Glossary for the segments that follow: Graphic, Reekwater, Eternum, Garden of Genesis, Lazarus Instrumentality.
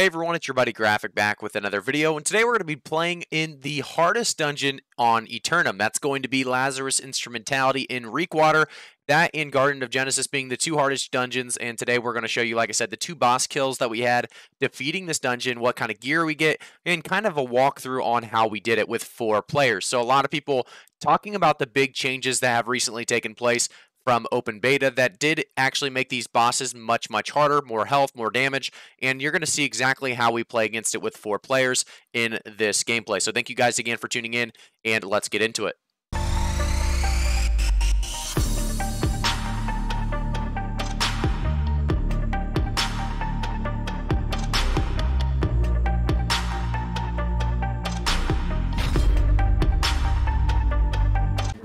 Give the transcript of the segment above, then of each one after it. Hey everyone, it's your buddy Graphic back with another video, and today we're going to be playing in the hardest dungeon on Eternum. That's going to be Lazarus Instrumentality in Reekwater. That and Garden of Genesis being the two hardest dungeons, and today we're going to show you, like I said, the two boss kills that we had, defeating this dungeon, what kind of gear we get, and kind of a walkthrough on how we did it with four players. So a lot of people talking about the big changes that have recently taken place from open beta that did actually make these bosses much harder, more health, more damage, and you're going to see exactly how we play against it with four players in this gameplay. So thank you guys again for tuning in, and let's get into it.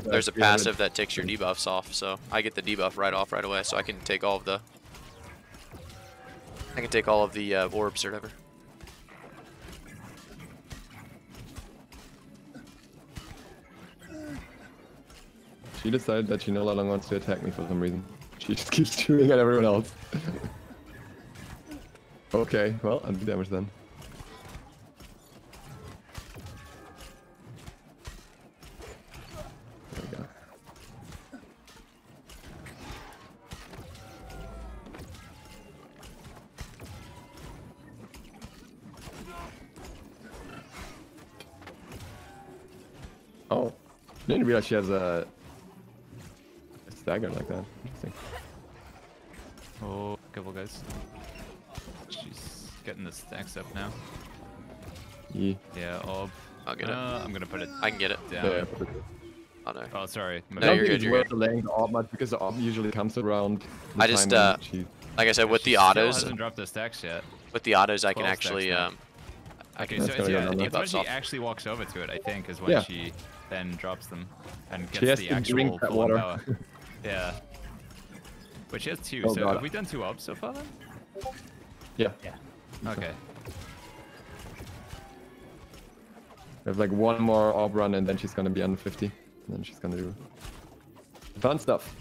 There's a passive that takes your debuffs off, so I get the debuff right away, so I can take all of the orbs or whatever. She decided that she no longer wants to attack me for some reason. She just keeps shooting at everyone else. Okay, well, I'll do damage then. Oh, I didn't realize she has a stagger like that. Interesting. Oh, couple guys. She's getting the stacks up now. Yeah, orb. I'll get it. I'm gonna put it. I can get it. Down. Yeah. Oh no. Oh, sorry. No, you're good. You're good. Laying the orb much because the orb usually comes around. I just like I said, with the autos. Hasn't dropped the stacks yet. With the autos, I can actually Okay, so it's when she actually walks over to it, I think, is when she then drops them and gets the actual full power. Yeah. But she has two, so have we done two orbs so far then? Yeah. Yeah. Okay. We have like one more orb run and then she's gonna be under 50. And then she's gonna do fun stuff.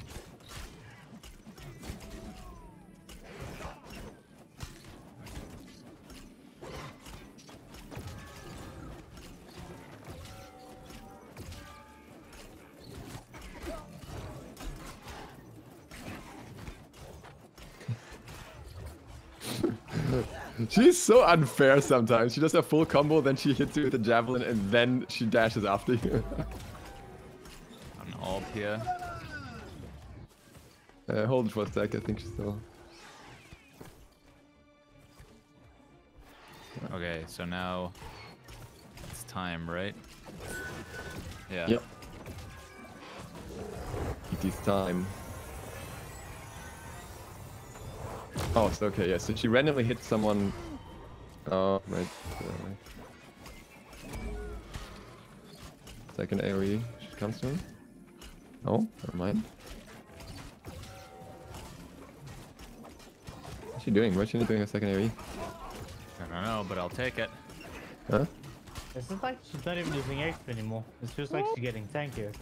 She's so unfair sometimes. She does a full combo, then she hits you with a javelin, and then she dashes after you. An orb here. Hold for a sec, I think she's still... Okay, so now... It's time, right? Yeah. Yep. It is time. Oh, it's okay, yeah, so she randomly hit someone. Oh, right. Second AoE, she comes to him. Oh, never mind. What's she doing? Why's she not doing a second AoE? I don't know, but I'll take it. Huh? It's just like she's not even using exp anymore. It's just like she's getting tankier.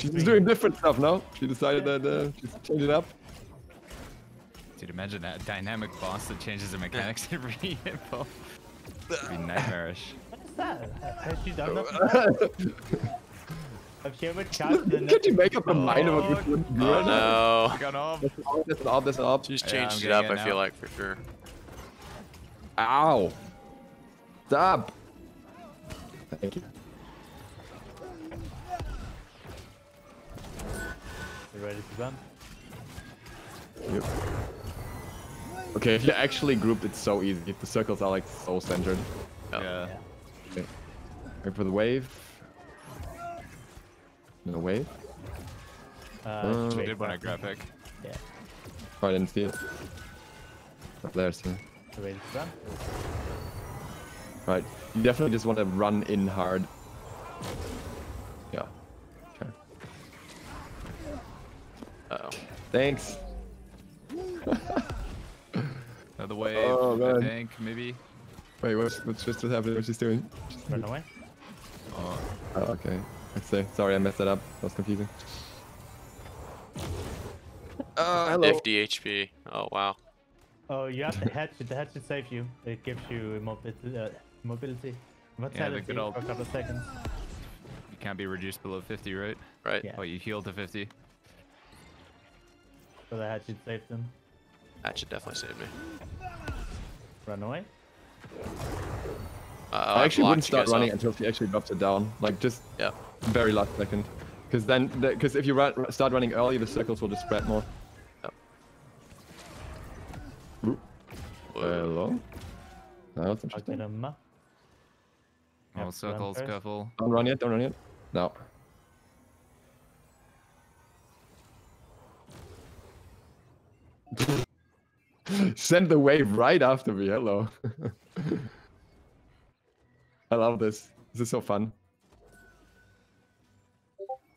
She's doing different stuff now. She decided that she's changed it up. Dude, imagine that dynamic boss that changes the mechanics every info. It'd be nightmarish. What is that? Has she done that? Have she ever charged the Could you make up her mind of what you would do? Oh no. I got off. That's an op. She's changed it up, I feel like, for sure. Ow. Stop. Thank you. Ready to run? Yep. Okay, if you're actually grouped, it's so easy. If the circles are like so centered. Oh. Yeah. Okay. Wait for the wave. No wave. I did want a graphic. Yeah. Oh, I didn't see it. Up there, so. Ready to run? Right. You definitely just want to run in hard. Yeah. Uh-oh. Thanks. Another wave, I think, maybe. Wait, what's just happening? What's she doing? Run away. Oh, okay. Sorry, I messed that up. That was confusing. Hello. 50 HP. Oh, wow. Oh, you have the hatchet. The hatchet saves you. It gives you mobility. Yeah, the good old... for a couple of seconds. You can't be reduced below 50, right? Right. Yeah. Oh, you heal to 50. So the hatchet saved him. Hatchet definitely saved me. Run away. I actually wouldn't start running until she actually drops it down. Like, just very last second. Because then, because if you start running early, the circles will just spread more. Yep. Hello? That's interesting. Oh, circles, careful. Don't run yet, don't run yet. No. Send the wave right after me, hello. I love this. This is so fun.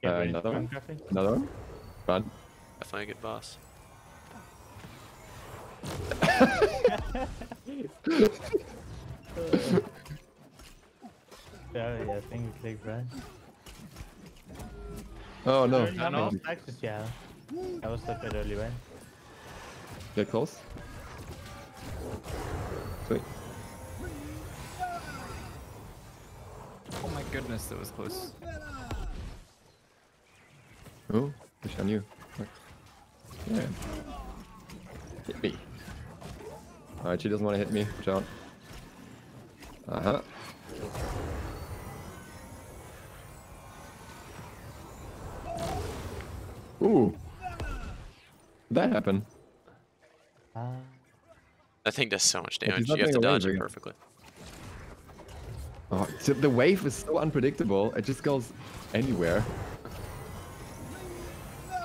Another one? Another one? Run. Definitely a good boss. Yeah, I think we clicked right. Oh no. No. Yeah. That was a bit early, right? Get close. Sweet. Oh my goodness, that was close. Oh, wish I knew. Yeah. Hit me. Alright, she doesn't want to hit me. Watch out. Uh-huh. Ooh. That happened. That thing does so much damage. You have to dodge it perfectly. Oh, so the wave is so unpredictable. It just goes anywhere.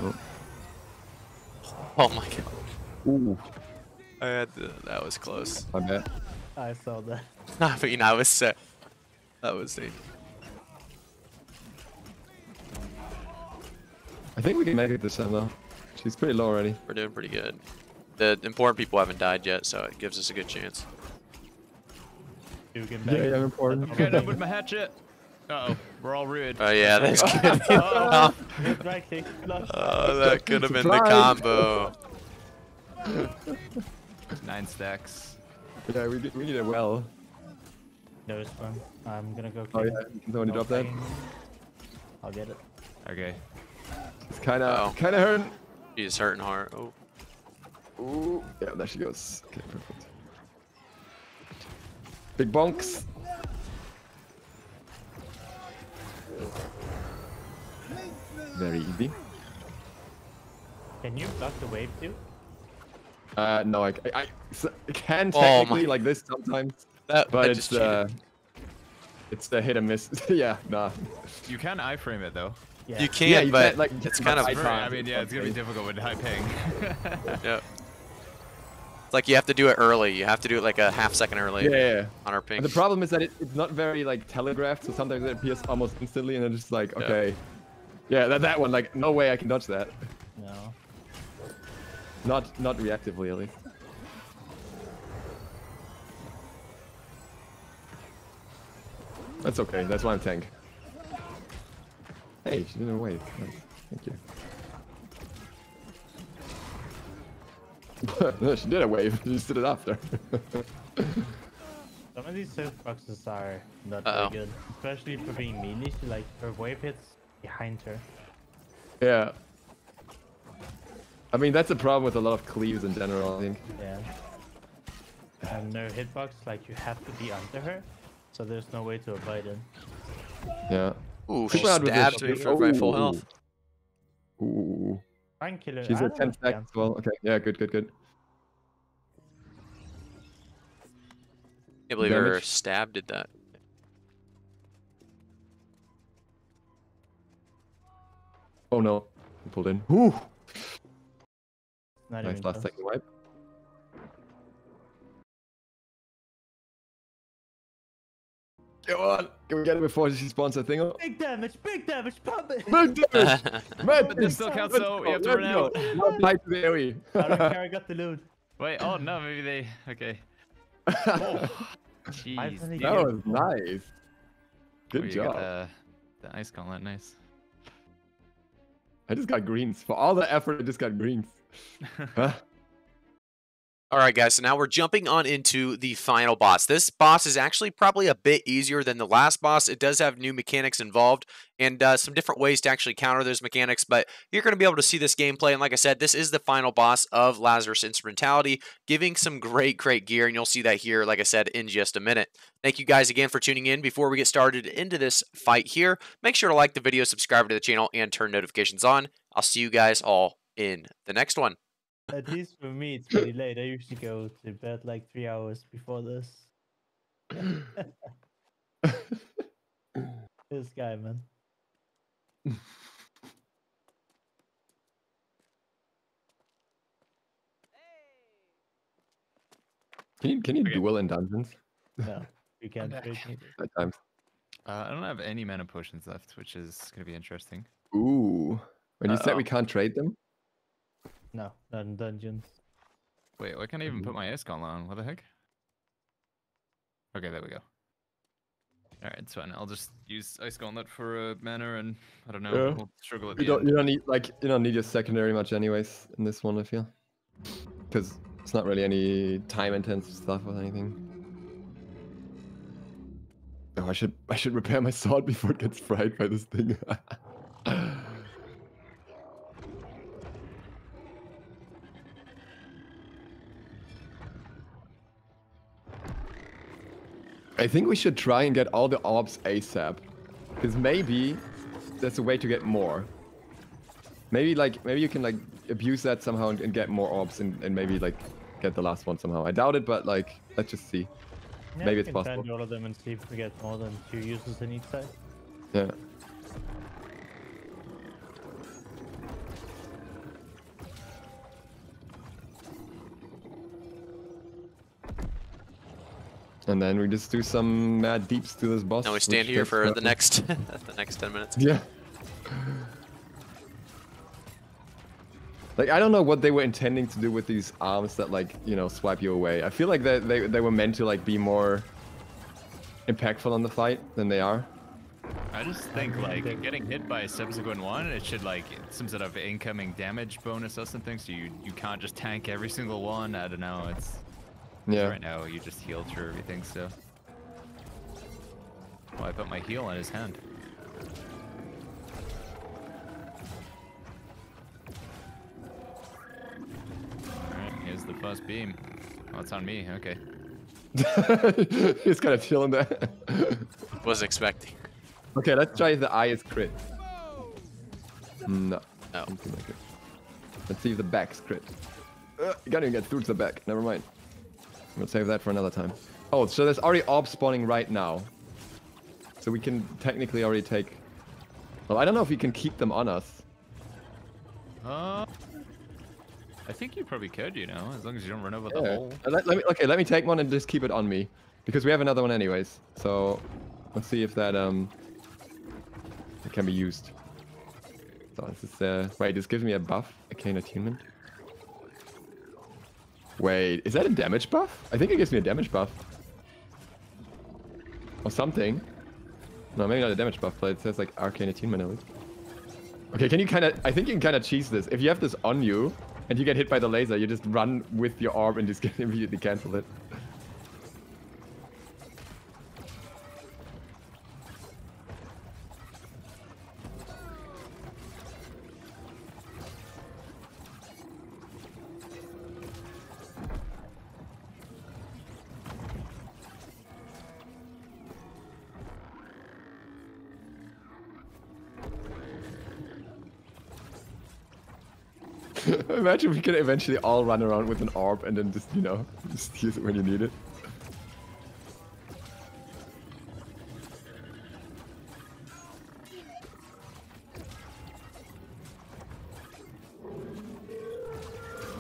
Oh, oh my god. Ooh. I had to, that was close. I bet. I saw that. Nah, but you know, I was set. That was it. I think we can make it this time though. She's pretty low already. We're doing pretty good. The important people haven't died yet, so it gives us a good chance. Yeah, I'm important. Okay, I'm with my hatchet. Uh-oh, we're all rude. Oh yeah, that's good. Oh, that could have been the combo. 9 stacks. Yeah, we did it well. That was fun. I'm gonna go. Oh yeah, can somebody drop that? I'll get it. Okay. It's kind of hurting. He's hurting hard. Oh. Ooh, yeah, there she goes. Okay, perfect. Big bonks. Very easy. Can you block the wave too? No, I can technically like this sometimes, but it's the hit and miss. Yeah, nah. You can iframe it though. Yeah. You can, you but can, like, it's kind of. I mean, yeah, it's gonna be difficult with high ping. Yeah. Like you have to do it early. You have to do it like a half second early. Yeah. On our ping. And the problem is that it's not very like telegraphed, so sometimes it appears almost instantly, and it's just like okay, yeah, that one like no way I can dodge that. No. Not reactively at least. That's okay. That's why I'm tank. Hey, she didn't wait. Nice. Thank you. No, she did a wave. She just did it after. Some of these soapboxes are not very good, especially for being melee. She, like her wave hits behind her. Yeah. I mean that's the problem with a lot of cleaves in general. I think. Yeah. And no hitbox. Like you have to be under her, so there's no way to avoid it. Yeah. Ooh, she stabbed me for my full health. Ooh. Killer. She's at 10 stacks as well. Okay, yeah, good. Can't believe her stab did that. Oh no, I pulled in. Woo! Nice last second wipe. Come on, can we get it before she spawns that thing up? Big damage, pump it! Big damage! But this still counts though, we have to run out. I got the loot. Wait, oh no, maybe they... Okay. Oh, jeez. That was nice. Good job. Got, the ice gauntlet, nice. I just got greens. For all the effort, I just got greens. Huh? Alright guys, so now we're jumping on into the final boss. This boss is actually probably a bit easier than the last boss. It does have new mechanics involved and some different ways to actually counter those mechanics, but you're going to be able to see this gameplay, and like I said, this is the final boss of Lazarus Instrumentality, giving some great gear, and you'll see that here, like I said, in just a minute. Thank you guys again for tuning in. Before we get started into this fight here, make sure to like the video, subscribe to the channel, and turn notifications on. I'll see you guys all in the next one. At least for me, it's pretty late. I usually go to bed like 3 hours before this. This guy, man. Can you duel in dungeons? No, you can't. I don't have any mana potions left, which is gonna be interesting. Ooh, when you said we can't trade them. No, not in dungeons. Wait, I can't even put my aircon on. What the heck? Okay, there we go. Alright, it's fine. I'll just use Ice Gauntlet for a mana, and I don't know. Yeah. We'll struggle at the end. You don't need your secondary much, anyways, in this one, I feel, because it's not really any time-intensive stuff or anything. Oh, I should repair my sword before it gets fried by this thing. I think we should try and get all the orbs ASAP, because maybe that's a way to get more. Maybe you can abuse that somehow and get more orbs and maybe get the last one somehow. I doubt it, but let's just see. Yeah, maybe it's possible. Find all of them and see if we get more than 2 uses in each side. Yeah. And then we just do some mad deeps to this boss. Now we stand here for the next, the next 10 minutes. Yeah. I don't know what they were intending to do with these arms that, you know, swipe you away. I feel like they were meant to, be more impactful on the fight than they are. I just think, getting hit by a subsequent one, it should, some sort of incoming damage bonus or something, so you can't just tank every single one. I don't know, it's... Yeah. Right now, you just heal through everything, so... Well, I put my heal on his hand. Alright, here's the first beam. Oh, it's on me, okay. He's kind of chilling there. Wasn't expecting. Okay, let's try if the eye is crit. No. No. Let's see if the back's crit. You can't even get through to the back, never mind. We'll save that for another time. Oh, so there's already orb spawning right now. So we can technically already take... Well, I don't know if we can keep them on us. I think you probably could, you know, as long as you don't run over the hole. Let me take one and just keep it on me. Because we have another one anyways. So, let's see if that it can be used. So this is... Wait, this gives me a buff. Arcane Attunement. Wait, is that a damage buff? I think it gives me a damage buff. Or something. No, maybe not a damage buff, but it says Arcane Attunement at least. Okay, can you I think you can cheese this. If you have this on you, and you get hit by the laser, you just run with your orb and just immediately cancel it. Imagine we could eventually all run around with an orb and then just, you know, just use it when you need it.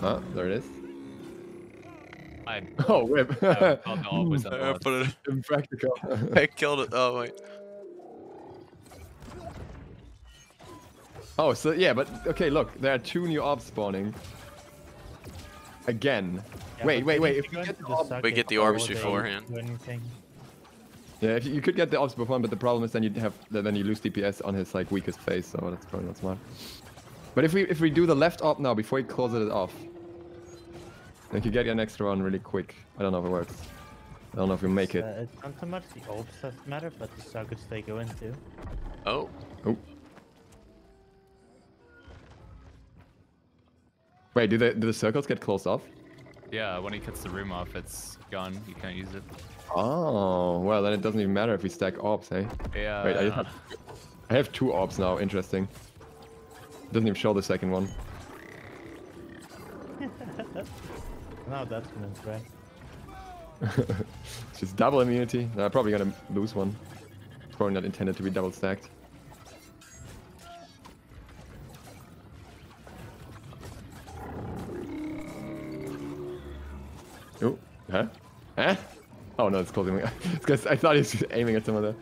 Huh? There it is. Oh, whip. I put it in practical. I killed it. Oh, wait. Oh, so yeah, but okay, look, there are 2 new orbs spawning. Again. Yeah, wait. If we get the orbs, we get the orbs beforehand. Yeah, if you could get the orbs beforehand, but the problem is then you'd have you lose DPS on his weakest phase, so that's probably not smart. But if we do the left orb now before he closes it off, If you get an extra one really quick, I don't know if it works. I don't know if you make it. It's not so much the old stuff matter, but the sockets they go into. Oh. Oh. Wait, do the circles get closed off? Yeah, when he cuts the room off, it's gone. You can't use it. Oh, well, then it doesn't even matter if we stack orbs, eh? Yeah. Wait, I have two orbs now. Interesting. Doesn't even show the second one. Now that's gonna try. Just double immunity. I'm probably gonna lose one. It's probably not intended to be double stacked. Oh, huh? Huh? Oh no, it's closing. Because I thought he was just aiming at someone there.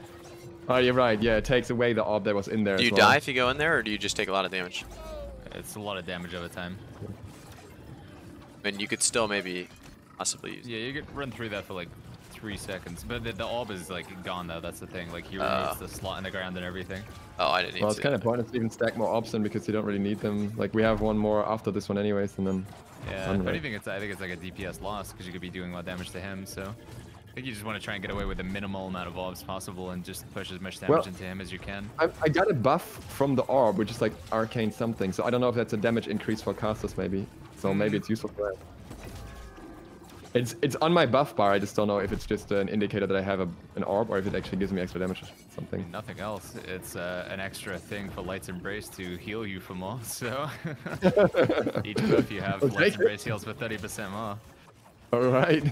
Oh, you're right. Yeah, it takes away the orb that was in there. Do you die if you go in there, or do you just take a lot of damage? It's a lot of damage over time. And you could still maybe possibly use it. Yeah, you could run through that for like 3 seconds. But the orb is like gone though, that's the thing. Like he removes the slot in the ground and everything. Oh, I didn't need to. Well, it's kind of pointless to even stack more orbs then because you don't really need them. Like we have one more after this one anyways and then... Yeah, if anything, I think it's like a DPS loss because you could be doing a lot of damage to him, so... I think you just want to try and get away with the minimal amount of orbs possible and just push as much damage into him as you can. I got a buff from the orb, which is like arcane something, so I don't know if that's a damage increase for casters maybe. So maybe it's useful for that. It's on my buff bar, I just don't know if it's just an indicator that I have an orb or if it actually gives me extra damage or something. Nothing else. It's an extra thing for Light's Embrace to heal you for more, so... Each buff you have, Light's Embrace heals for 30% more. Alright.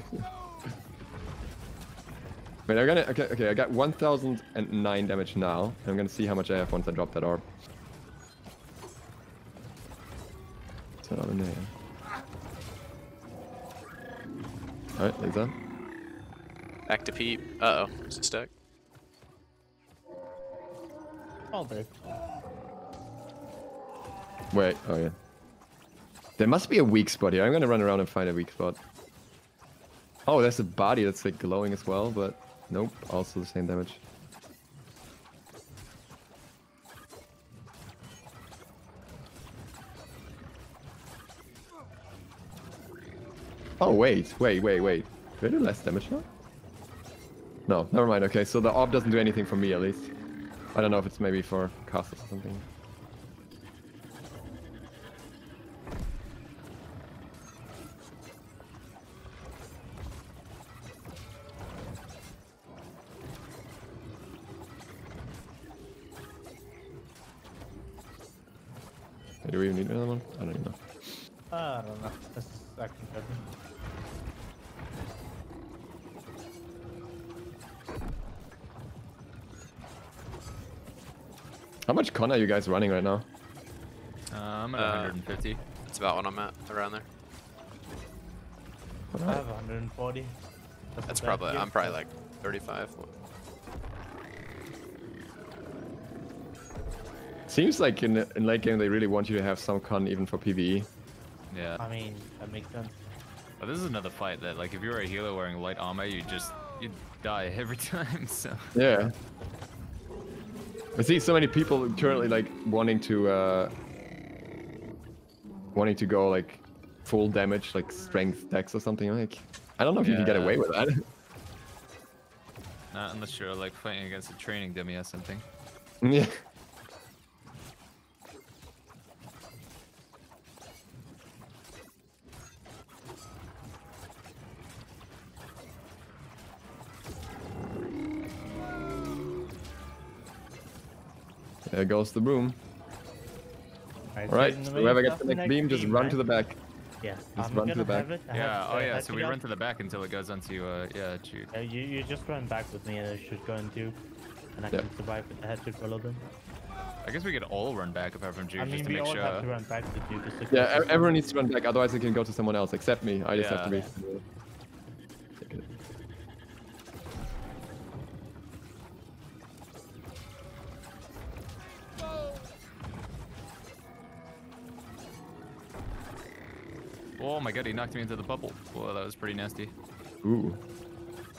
Wait, I'm gonna... Okay, I got 1009 damage now. I'm gonna see how much I have once I drop that orb. Turn on the name. Alright, like that. Back to Pete. Uh-oh, is it stuck? Oh, babe. Wait, oh yeah. There must be a weak spot here. I'm gonna run around and find a weak spot. Oh, there's a body that's like glowing as well, but... Nope, also the same damage. Oh, wait. Did I do less damage now? No, never mind. Okay, so the orb doesn't do anything for me at least. I don't know if it's maybe for casters or something. Do we even need another one? I don't even know. I don't know. That's the second one. How much con are you guys running right now? I'm at 150. That's about what I'm at, around there. Right. I have 140. That's probably, I'm probably like 35. Seems like in late game they really want you to have some con even for PvE. Yeah. I mean, that makes sense. But this is another fight that, like, if you were a healer wearing light armor, you'd die every time, so... Yeah. I see so many people currently like wanting to go like full damage, like strength decks or something. Like I don't know if you can get away with that. Not unless you're like fighting against a training dummy or something. Yeah. There goes the boom. Alright, whoever gets the next beam, just run to the back. Yeah, just run to the back. Yeah, oh yeah, so we run to the back until it goes onto, Jude. You just run back with me and it should go into, and I can survive with the head to follow them. I guess we could all run back apart from Jude, just to make sure. I mean, we all have to run back with you. Just to everyone needs to run back, otherwise it can go to someone else, except me. I just have to be... Oh my god, he knocked me into the bubble. Whoa, that was pretty nasty. Ooh.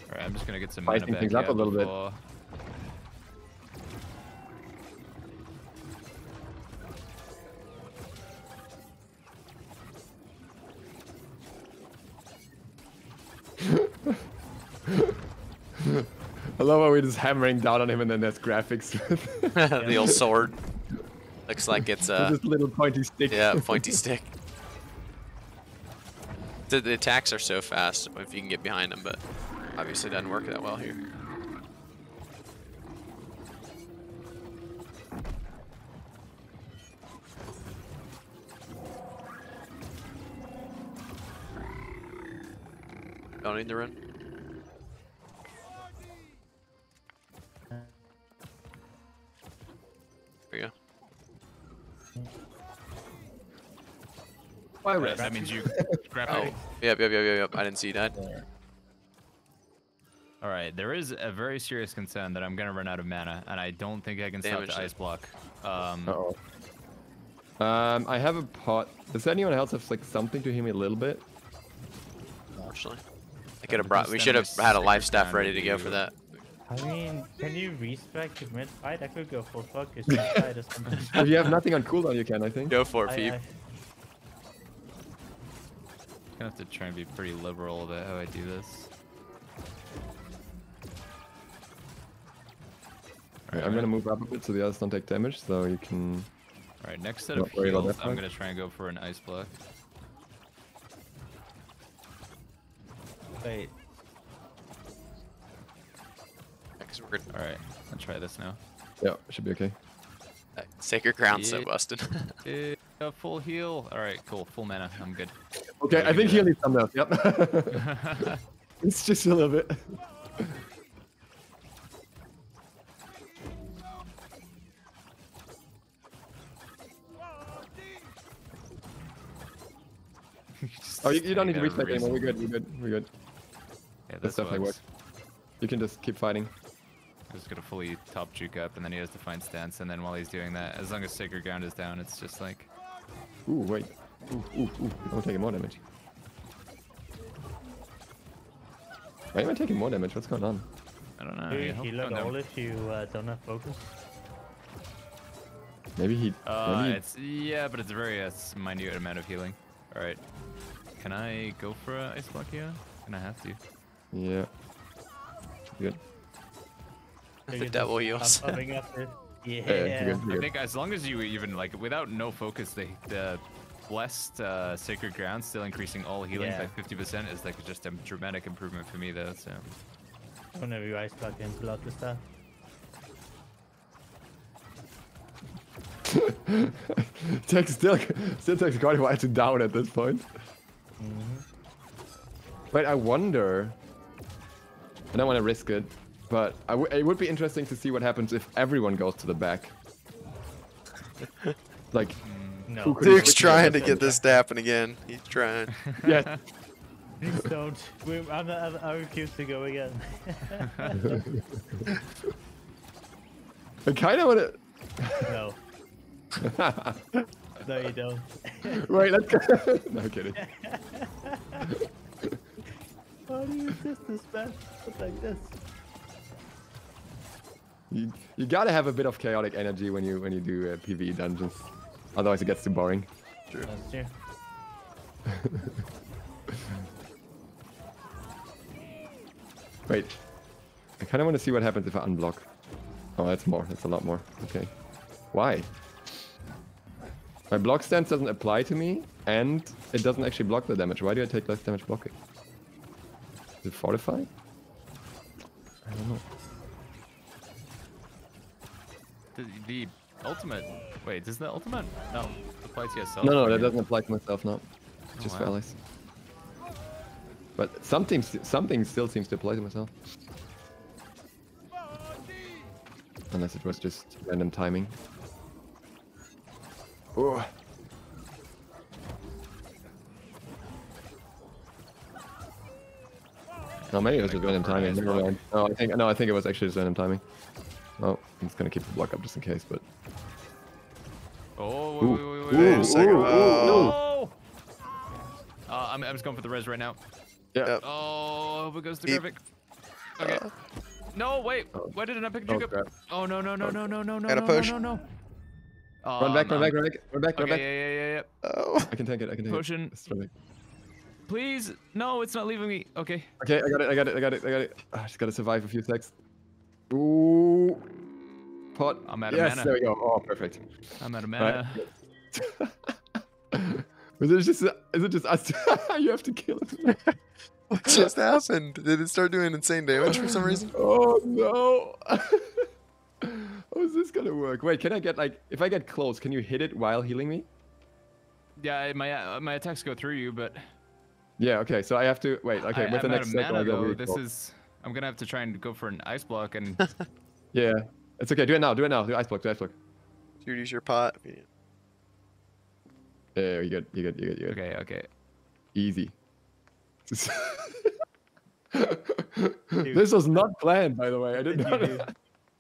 Alright, I'm just gonna get some mana back things up a little before... bit. I love how we're just hammering down on him and then there's graphics. The old sword. Looks like it's a... Just little pointy stick. Yeah, pointy stick. The attacks are so fast if you can get behind them, but obviously it doesn't work that well here. Don't need to run. There we go. Why rest? That means you grab it. Yep. I didn't see that. Alright, there is a very serious concern that I'm going to run out of mana, and I don't think I can stop the ice block. I have a pot. Does anyone else have like something to heal me a little bit? Actually. We should have had a life staff ready to go for that. I mean, can you respec to mid fight? I could go full focus mid fight or something. If you have nothing on cooldown, you can, I think. Go for it, Peep. I'm gonna have to try and be pretty liberal about how I do this. Alright, I'm gonna move up a bit so the others don't take damage, so you can. Alright, next set of heals, I'm gonna try and go for an ice block. Wait. Alright, I'll try this now. Yeah, should be okay. Sacred Ground's so busted. Full heal. Alright, cool. Full mana. I'm good. Okay, I think he'll need some though. Yep. It's just a little bit. Oh, you don't need to respec anymore. We're good. We're good. Yeah, this definitely works. You can just keep fighting. I'm just gonna fully top juke up, and then he has to find stance, and then while he's doing that, as long as Sacred Ground is down, it's just like... Ooh, wait. Ooh. I'm taking more damage. Why am I taking more damage? What's going on? I don't know. Dude, he looked all if you don't have focus. Maybe he... Yeah, but it's a very minute amount of healing. Alright. Can I go for an ice block here? Can I have to? Yeah. Good. The devil heals. Yeah. I think as long as you even like without no focus, the blessed Sacred Ground still increasing all healings by 50% is like just a dramatic improvement for me though. So. Whenever you ice block and block the stuff. Still takes quite a while to down at this point. But I wonder. I don't want to risk it. But it would be interesting to see what happens if everyone goes to the back. Like, no. Duke's trying to get this to happen again. He's trying. Yeah. Please don't. I refuse to go again. I kind of want to. No. No, you don't. Right, let's go. No, I'm kidding. How do you resist this, man? It's like this. You gotta have a bit of chaotic energy when you do PvE dungeons, otherwise it gets too boring. True. That's true. Wait, I kind of want to see what happens if I unblock. Oh, that's more. That's a lot more. Okay. Why? My block stance doesn't apply to me, and it doesn't actually block the damage. Why do I take less damage blocking? Is it fortified? I don't know. The ultimate. Wait, does the ultimate? No, apply to yourself. No, that doesn't apply to myself. No, just for allies. But something still seems to apply to myself. Unless it was just random timing. Oh. No, maybe it was just random timing. Never mind. No, I think it was actually just random timing. Oh, I'm just gonna keep the block up just in case, but. Oh, wait a second. No. I'm just going for the res right now. Yeah. Oh, I hope it goes to Graphic. Okay. No, wait. Why didn't I pick Jacob? Oh, no. Gotta push. Run back. Okay, run back. Yeah. Oh. I can take it. Pushing. please. No, it's not leaving me. Okay. Okay, I got it. I just gotta survive a few seconds. Ooh. Pot. I'm out of mana. Yes, there we go. Oh, perfect. I'm out of mana. Right. Is it just us? You have to kill it. What just happened? Did it start doing insane damage for some reason? Oh, no. How is this gonna work? Wait, can I get, like, if I get close, can you hit it while healing me? Yeah, my attacks go through you, but... Yeah, okay, so I have to... Wait, okay, with the next mana, this is... I'm gonna have to try and go for an ice block and... Yeah, it's okay, do it now, do ice block. Dude, use your pot. Yeah, you're good. Okay. Easy. This was not planned, by the way, I didn't know.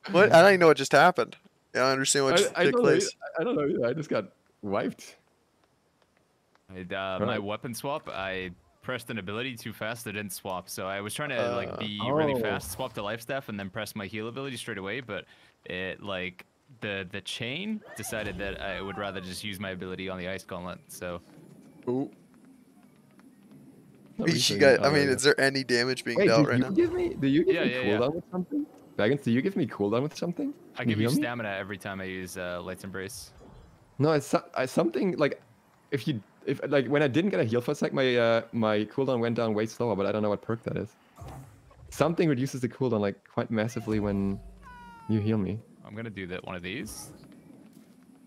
What? I don't even know what just happened. I don't understand what just took place. I don't know either, I just got wiped. My weapon swap, I pressed an ability too fast, it didn't swap. So I was trying to like be really fast, swap to life staff, and then press my heal ability straight away. But it like the chain decided that I would rather just use my ability on the ice gauntlet. So, ooh. Is there any damage being dealt right now? Do you give me cooldown with something? Baggins, do you give me cooldown with something? I give you stamina every time I use Light's Embrace. No, it's something like if when I didn't get a heal for a sec, my cooldown went down way slower, but I don't know what perk that is. Something reduces the cooldown like quite massively when you heal me. I'm gonna do that one of these.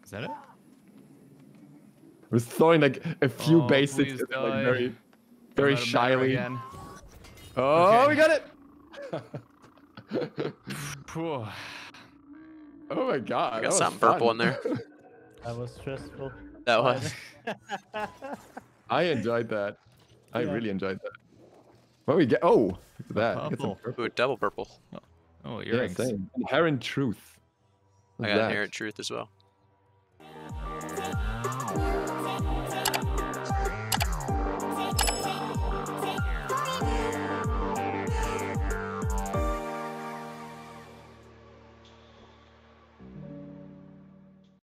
Is that it? I was throwing like a few basics, like very, very shyly. Oh, okay. We got it! Oh my god! I got something purple in there. That was stressful. That was. I enjoyed that. I really enjoyed that. What we get? Oh, look at that. Purple. Ooh, double purple. Oh, earrings. Inherent truth. I got inherent truth as well.